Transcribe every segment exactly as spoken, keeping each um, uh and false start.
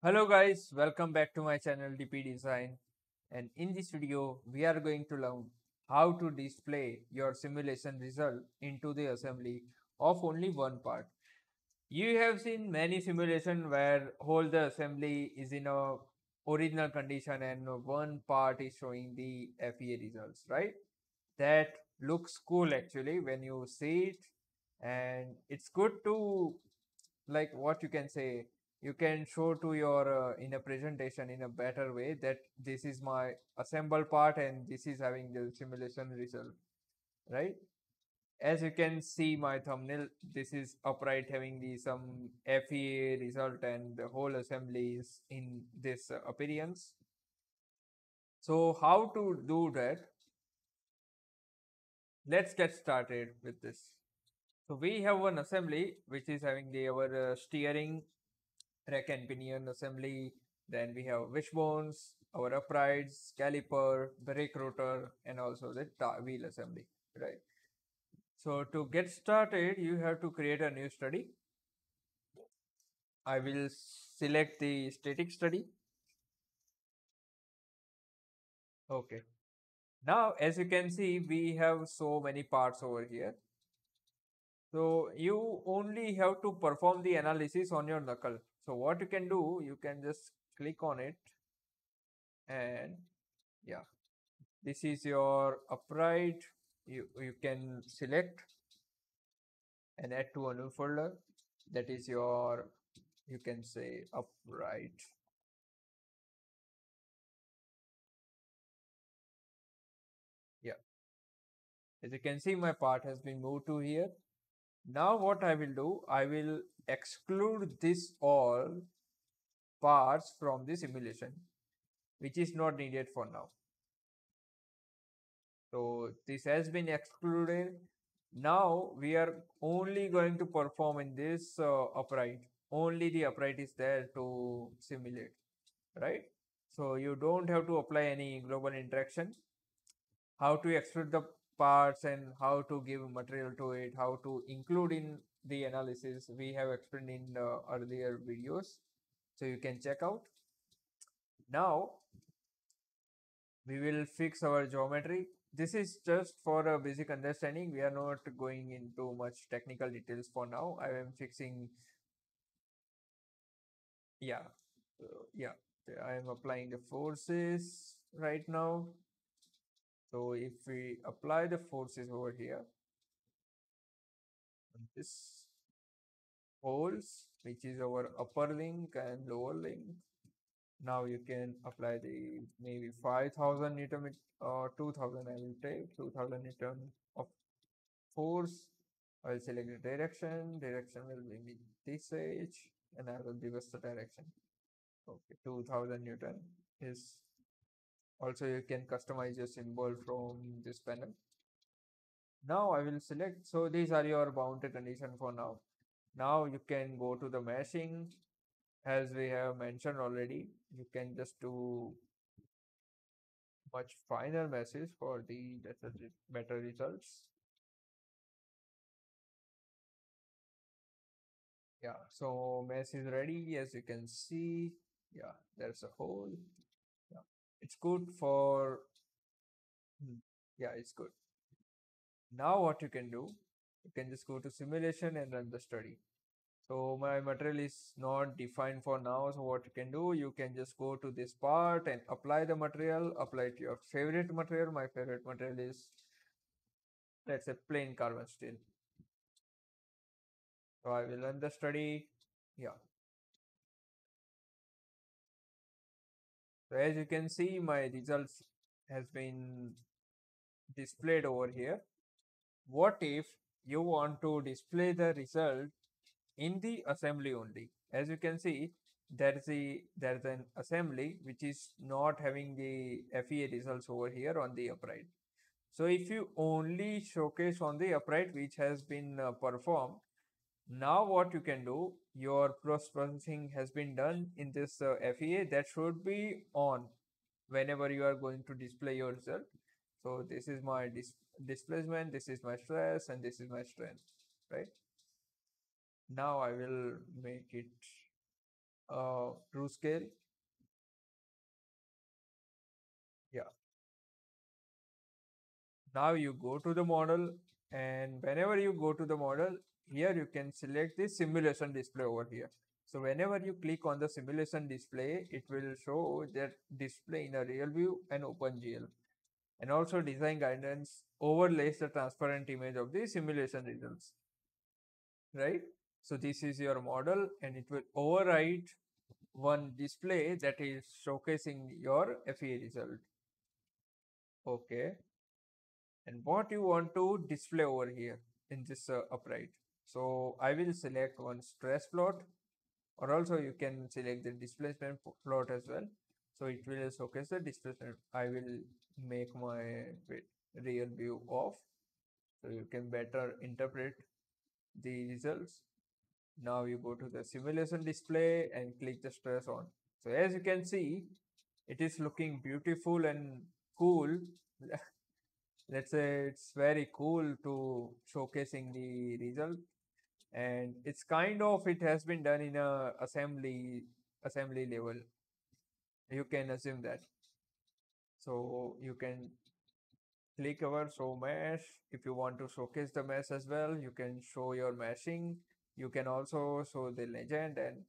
Hello guys, welcome back to my channel D P Design, and in this video we are going to learn how to display your simulation result into the assembly of only one part. You have seen many simulation where whole the assembly is in a original condition and one part is showing the F E A results, right? That looks cool actually when you see it, and it's good to like what you can say you can show to your uh, in a presentation in a better way that this is my assembled part and this is having the simulation result, right? As you can see my thumbnail, this is upright having the some F E A result and the whole assembly is in this uh, appearance. So how to do that? Let's get started with this. So we have one assembly which is having the our uh, steering rack and pinion assembly, then we have wishbones, our uprights, caliper, brake rotor, and also the wheel assembly, right? So to get started, you have to create a new study. I will select the static study. Okay. Now, as you can see, we have so many parts over here. So you only have to perform the analysis on your knuckle. So what you can do, you can just click on it, and yeah, this is your upright. You, you can select and add to a new folder. That is your, you can say upright. Yeah. As you can see, my part has been moved to here. Now what I will do, I will exclude this all parts from the simulation, which is not needed for now. So this has been excluded. Now we are only going to perform in this uh, upright. Only the upright is there to simulate, right? So you don't have to apply any global interaction. How to exclude the parts and how to give material to it, how to include in the analysis, we have explained in uh, earlier videos, so you can check out. Now we will fix our geometry. This is just for a basic understanding. We are not going into much technical details for now. I am fixing, yeah, uh, yeah, I am applying the forces right now. So if we apply the forces over here, this holes, which is our upper link and lower link. Now you can apply the maybe five thousand newton or two thousand. I will take two thousand newton of force. I will select the direction. Direction will be this edge, and I will give us the direction. Okay, two thousand newton is. Also, you can customize your symbol from this panel. Now I will select. So these are your boundary condition for now. Now you can go to the meshing, as we have mentioned already. You can just do much finer meshes for the better results. Yeah. So mesh is ready, as you can see. Yeah, there's a hole. It's good for, yeah, it's good. Now what you can do, you can just go to simulation and run the study. So my material is not defined for now. So what you can do, you can just go to this part and apply the material, apply to your favorite material. My favorite material is, let's say, plain carbon steel. So I will run the study. Yeah. So as you can see, my results has been displayed over here. What if you want to display the result in the assembly only? As you can see, there is a there is an assembly which is not having the F E A results over here on the upright. So if you only showcase on the upright which has been uh, performed, now what you can do, your post-processing has been done in this uh, F E A. That should be on whenever you are going to display your result. So this is my dis displacement, this is my stress, and this is my strength, right? Now I will make it uh, uh, true scale. Yeah. Now you go to the model, and whenever you go to the model, here you can select the simulation display over here. So whenever you click on the simulation display, it will show that display in a real view and OpenGL. And also design guidance overlays the transparent image of the simulation results, right? So this is your model, and it will override one display that is showcasing your F E A result. Okay. And what you want to display over here in this uh, upright. So I will select one stress plot, or also you can select the displacement plot as well. So it will showcase the displacement. I will make my real view off, so you can better interpret the results. Now you go to the simulation display and click the stress on. So as you can see, it is looking beautiful and cool. Let's say it's very cool to showcasing the result, and it's kind of it has been done in a assembly assembly level. You can assume that. So you can click over show mesh. If you want to showcase the mesh as well, you can show your meshing. You can also show the legend, and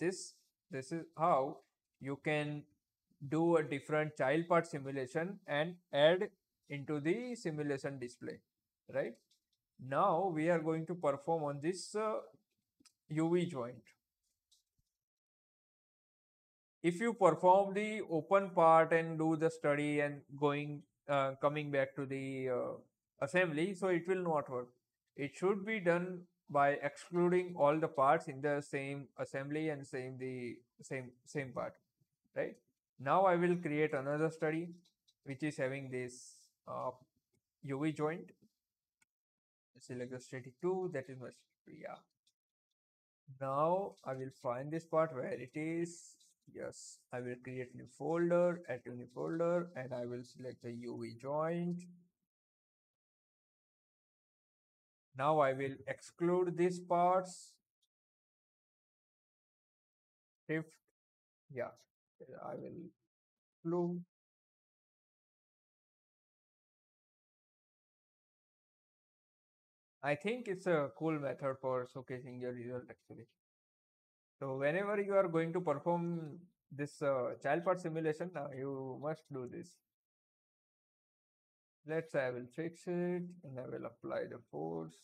this this is how you can do a different child part simulation and add into the simulation display, right? Now we are going to perform on this uh, U V joint. If you perform the open part and do the study and going uh, coming back to the uh, assembly, so it will not work. It should be done by excluding all the parts in the same assembly and same the same same part, right? Now I will create another study which is having this uh, U V joint. Select the static two, that is my yeah. Now I will find this part where it is. Yes, I will create new folder, add to new folder, and I will select the U V joint. Now I will exclude these parts. Shift, yeah, I will exclude. I think it's a cool method for showcasing your result actually. So whenever you are going to perform this uh, child part simulation, now you must do this. Let's say I will fix it and I will apply the force.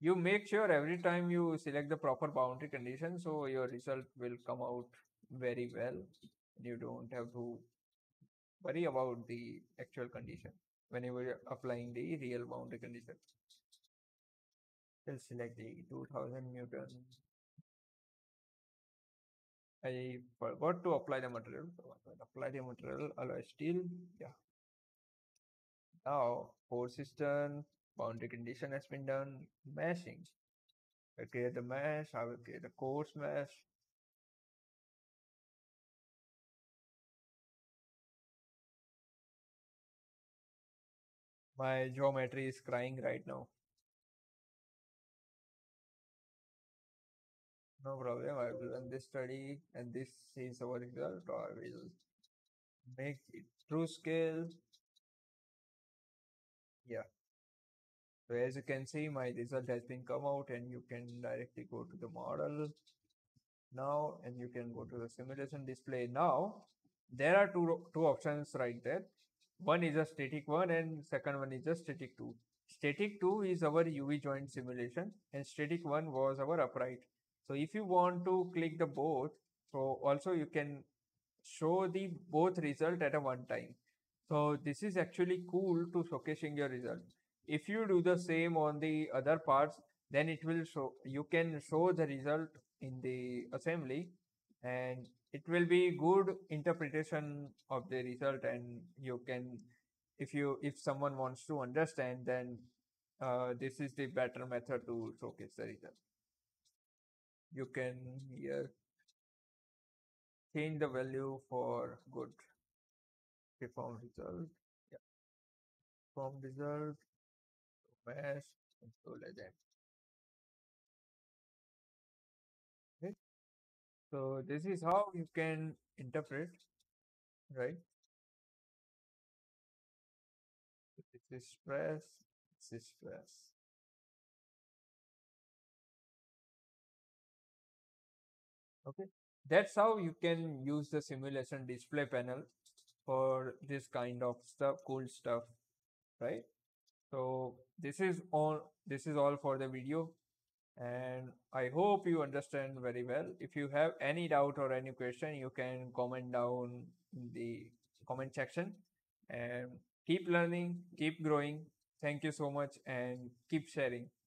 You make sure every time you select the proper boundary condition, so your result will come out very well. You don't have to worry about the actual condition whenever you are applying the real boundary condition. I'll select the two thousand newton. I forgot to apply the material. So I will apply the material, alloy steel. Yeah. Now, force is done. Boundary condition has been done. Meshing. I create the mesh. I will create the coarse mesh. My geometry is crying right now. No problem, I will run this study and this is our result. I will make it true scale. Yeah. So as you can see, my result has been come out, and you can directly go to the model now, and you can go to the simulation display now. There are two, two options right there. One is a static one and second one is a static two. Static two is our U V joint simulation, and static one was our upright. So if you want to click the both, so also you can show the both result at a one time. So this is actually cool to showcasing your result. If you do the same on the other parts, then it will show, you can show the result in the assembly, and it will be good interpretation of the result. And you can, if you, if someone wants to understand, then uh, this is the better method to showcase the result. You can here change the value for good perform result. Yeah. Perform result, mesh, and so like that. Okay. So this is how you can interpret, right? This is stress, this is stress. Okay, that's how you can use the simulation display panel for this kind of stuff, cool stuff, right? So this is all, this is all for the video, and I hope you understand very well. If you have any doubt or any question, you can comment down in the comment section, and keep learning, keep growing. Thank you so much, and keep sharing.